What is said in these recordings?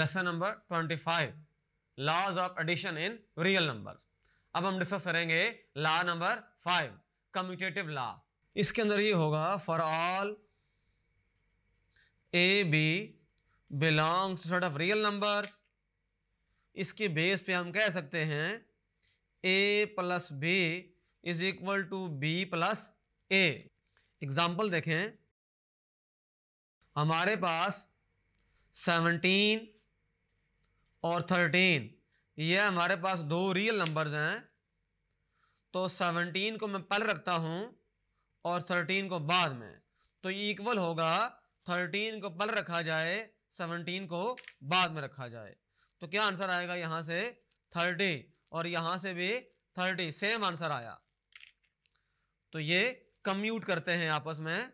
Lesson number 25 laws of addition in real numbers. अब हम discuss करेंगे लॉ नंबर 5 कम्यूटेटिव लॉ। इसके अंदर ये होगा for all a b belongs to set of real numbers. इसके बेस पे हम कह सकते हैं a plus b is equal to b plus a. Example देखें, हमारे पास 17 और 13 ये हमारे पास दो रियल नंबर्स हैं। तो 17 को मैं पहले रखता हूं और 13 को बाद में, तो ये इक्वल होगा 13 को पहले रखा जाए 17 को बाद में रखा जाए। तो क्या आंसर आएगा यहाँ से 30 और यहाँ से भी 30, सेम आंसर आया। तो ये कम्यूट करते हैं आपस में।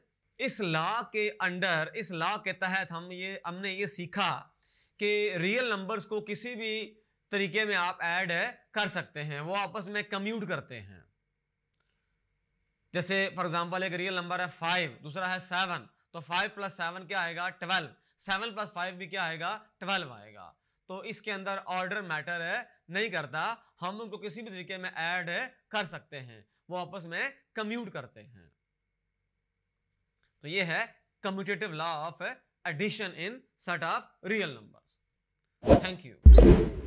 इस लॉ के अंडर, इस लॉ के तहत हमने ये सीखा कि रियल नंबर्स को किसी भी तरीके में आप ऐड कर सकते हैं, वो आपस में कम्यूट करते हैं। जैसे फॉर एग्जांपल एक रियल नंबर है 5, दूसरा है 7, तो 5 + 7 क्या आएगा 12, 7 + 5 भी क्या आएगा 12 आएगा। तो इसके अंदर ऑर्डर मैटर नहीं करता, हम उनको किसी भी तरीके में ऐड कर सकते हैं, वो आपस में कम्यूट करते हैं। तो ये है commutative law of addition in set of real numbers. Thank you.